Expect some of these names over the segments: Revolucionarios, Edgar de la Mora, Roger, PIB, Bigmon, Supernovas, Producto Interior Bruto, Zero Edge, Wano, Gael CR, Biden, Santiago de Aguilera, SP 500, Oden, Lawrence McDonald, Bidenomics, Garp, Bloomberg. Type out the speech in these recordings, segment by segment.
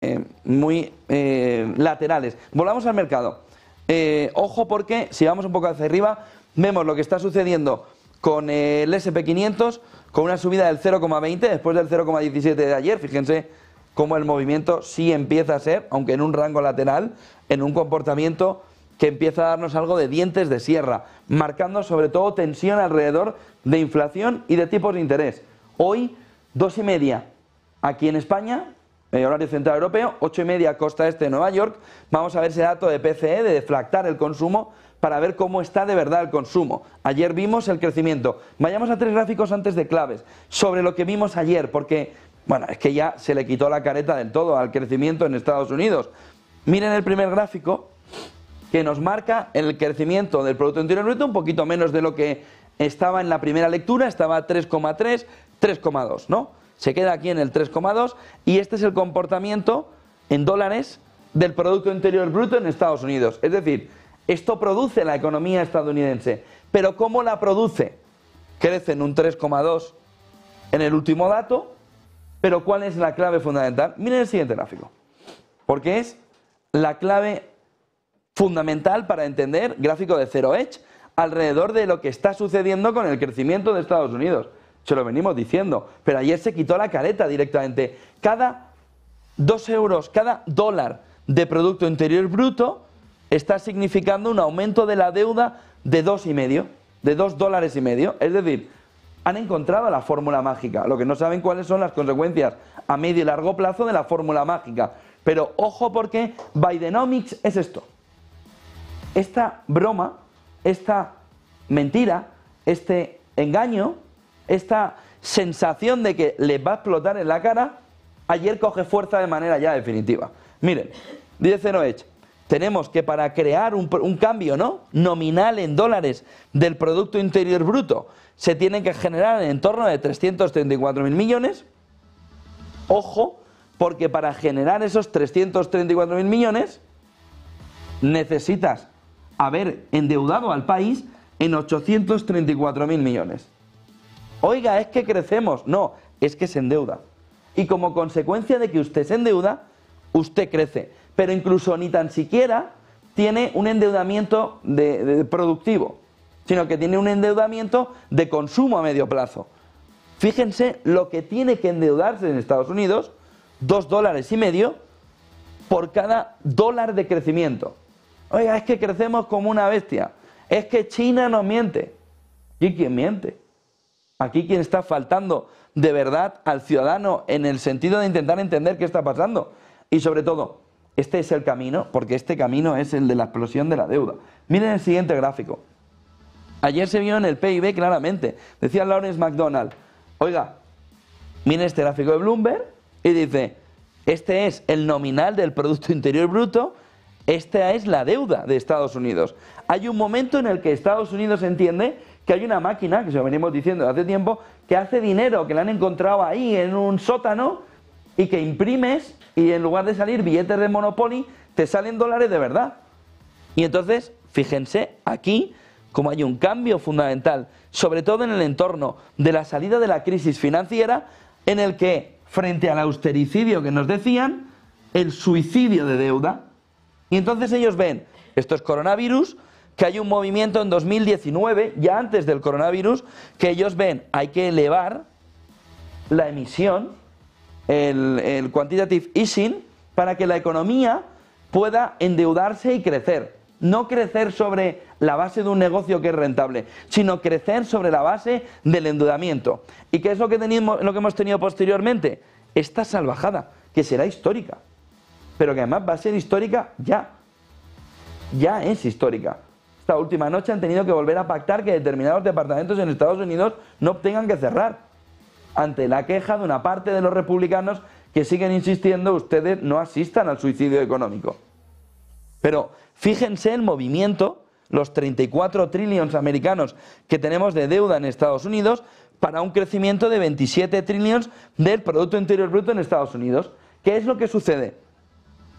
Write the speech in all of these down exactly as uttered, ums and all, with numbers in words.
eh, muy eh, laterales. Volvamos al mercado. Eh, ojo, porque si vamos un poco hacia arriba, vemos lo que está sucediendo con el ese pe quinientos, con una subida del cero coma veinte después del cero coma diecisiete de ayer. Fíjense cómo el movimiento sí empieza a ser, aunque en un rango lateral, en un comportamiento que empieza a darnos algo de dientes de sierra, marcando sobre todo tensión alrededor de inflación y de tipos de interés. Hoy, dos y media aquí en España, eh, horario central europeo, ocho y media costa este de Nueva York. Vamos a ver ese dato de pe ce e, de deflactar el consumo, para ver cómo está de verdad el consumo. Ayer vimos el crecimiento. Vayamos a tres gráficos antes de claves, sobre lo que vimos ayer, porque, bueno, es que ya se le quitó la careta del todo al crecimiento en Estados Unidos. Miren el primer gráfico, que nos marca el crecimiento del Producto Interior Bruto, un poquito menos de lo que estaba en la primera lectura, estaba a tres coma tres, tres coma dos, ¿no? Se queda aquí en el tres coma dos, y este es el comportamiento en dólares del Producto Interior Bruto en Estados Unidos. Es decir, esto produce la economía estadounidense, pero ¿cómo la produce? Crece en un tres coma dos en el último dato, pero ¿cuál es la clave fundamental? Miren el siguiente gráfico, porque es la clave fundamental para entender, gráfico de Zero Edge, alrededor de lo que está sucediendo con el crecimiento de Estados Unidos. Se lo venimos diciendo, pero ayer se quitó la careta directamente. Cada dos euros, cada dólar de Producto Interior Bruto está significando un aumento de la deuda de dos y medio, de dos dólares y medio. Es decir, han encontrado la fórmula mágica. Lo que no saben cuáles son las consecuencias a medio y largo plazo de la fórmula mágica. Pero ojo, porque Bidenomics es esto. Esta broma, esta mentira, este engaño, esta sensación de que les va a explotar en la cara, ayer coge fuerza de manera ya definitiva. Miren, dice Zero Edge, tenemos que para crear un, un cambio, ¿no?, nominal en dólares del Producto Interior Bruto, se tienen que generar en torno de trescientos treinta y cuatro mil millones. Ojo, porque para generar esos trescientos treinta y cuatro mil millones necesitas haber endeudado al país en ochocientos treinta y cuatro mil millones. Oiga, es que crecemos. No, es que se endeuda. Y como consecuencia de que usted se endeuda, usted crece. Pero incluso ni tan siquiera tiene un endeudamiento de, de productivo, sino que tiene un endeudamiento de consumo a medio plazo. Fíjense lo que tiene que endeudarse en Estados Unidos, dos dólares y medio por cada dólar de crecimiento. Oiga, es que crecemos como una bestia. Es que China nos miente. ¿Y quién miente? Aquí quien está faltando de verdad al ciudadano en el sentido de intentar entender qué está pasando. Y sobre todo, este es el camino, porque este camino es el de la explosión de la deuda. Miren el siguiente gráfico. Ayer se vio en el pe i be claramente. Decía Lawrence McDonald, oiga, miren este gráfico de Bloomberg y dice, este es el nominal del Producto Interior Bruto, esta es la deuda de Estados Unidos. Hay un momento en el que Estados Unidos entiende que hay una máquina, que se lo venimos diciendo hace tiempo, que hace dinero, que la han encontrado ahí en un sótano, y que imprimes, y en lugar de salir billetes de Monopoly, te salen dólares de verdad. Y entonces, fíjense aquí como hay un cambio fundamental, sobre todo en el entorno de la salida de la crisis financiera, en el que, frente al austericidio que nos decían, el suicidio de deuda. Y entonces ellos ven, esto es coronavirus, que hay un movimiento en dos mil diecinueve, ya antes del coronavirus, que ellos ven, hay que elevar la emisión, El, el quantitative easing, para que la economía pueda endeudarse y crecer. No crecer sobre la base de un negocio que es rentable, sino crecer sobre la base del endeudamiento. ¿Y qué es lo que, tenemos, lo que hemos tenido posteriormente? Esta salvajada, que será histórica, pero que además va a ser histórica ya. Ya es histórica. Esta última noche han tenido que volver a pactar que determinados departamentos en Estados Unidos no tengan que cerrar, ante la queja de una parte de los republicanos que siguen insistiendo, ustedes no asistan al suicidio económico. Pero fíjense el movimiento, los treinta y cuatro trillones americanos que tenemos de deuda en Estados Unidos, para un crecimiento de veintisiete trillones del Producto Interior Bruto en Estados Unidos. ¿Qué es lo que sucede?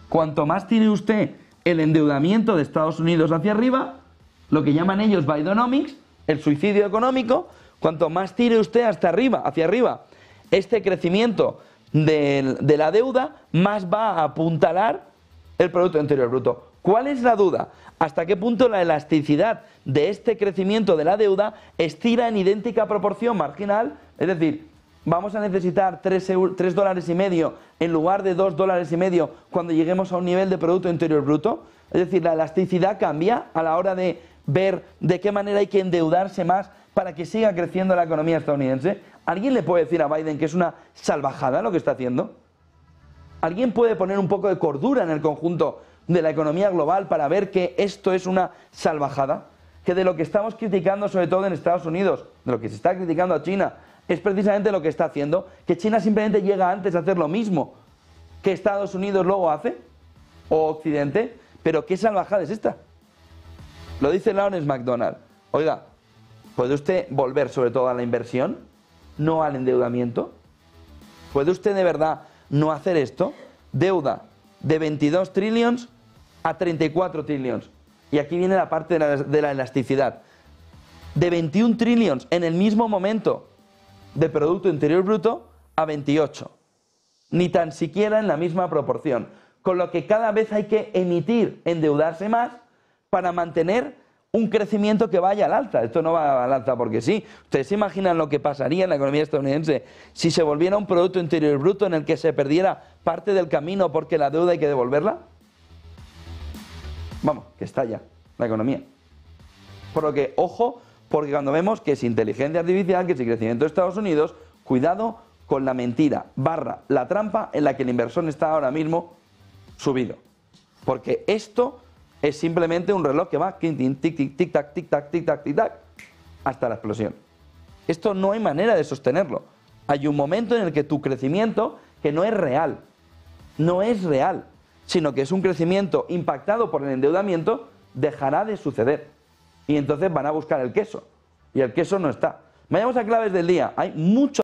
Cuanto más tire usted el endeudamiento de Estados Unidos hacia arriba, lo que llaman ellos Bidenomics, el suicidio económico, cuanto más tire usted hasta arriba, hacia arriba, este crecimiento de, de la deuda, más va a apuntalar el Producto Interior Bruto. ¿Cuál es la duda? ¿Hasta qué punto la elasticidad de este crecimiento de la deuda estira en idéntica proporción marginal? Es decir, vamos a necesitar tres dólares y medio en lugar de dos dólares y medio cuando lleguemos a un nivel de Producto Interior Bruto. Es decir, la elasticidad cambia a la hora de ver de qué manera hay que endeudarse más para que siga creciendo la economía estadounidense. ¿Alguien le puede decir a Biden que es una salvajada lo que está haciendo? ¿Alguien puede poner un poco de cordura en el conjunto de la economía global para ver que esto es una salvajada? Que de lo que estamos criticando, sobre todo en Estados Unidos, de lo que se está criticando a China, es precisamente lo que está haciendo, que China simplemente llega antes a hacer lo mismo que Estados Unidos luego hace, o Occidente, pero ¿qué salvajada es esta? Lo dice Lawrence McDonald. Oiga, ¿puede usted volver sobre todo a la inversión, no al endeudamiento? ¿Puede usted de verdad no hacer esto? Deuda de veintidós trillones a treinta y cuatro trillones. Y aquí viene la parte de la, de la elasticidad. De veintiún trillones en el mismo momento de Producto Interior Bruto a veintiocho. Ni tan siquiera en la misma proporción. Con lo que cada vez hay que emitir, endeudarse más para mantener un crecimiento que vaya al alza. Esto no va al alza porque sí. Ustedes se imaginan lo que pasaría en la economía estadounidense si se volviera un Producto Interior Bruto en el que se perdiera parte del camino porque la deuda hay que devolverla. Vamos, que estalla la economía. Por lo que, ojo, porque cuando vemos que es inteligencia artificial, que es el crecimiento de Estados Unidos, cuidado con la mentira, barra, la trampa en la que el inversor está ahora mismo subido. Porque esto es simplemente un reloj que va tic-tac, tic-tac, tic-tac, tic-tac, hasta la explosión. Esto no hay manera de sostenerlo. Hay un momento en el que tu crecimiento, que no es real, no es real, sino que es un crecimiento impactado por el endeudamiento, dejará de suceder. Y entonces van a buscar el queso. Y el queso no está. Vayamos a claves del día. Hay mucho...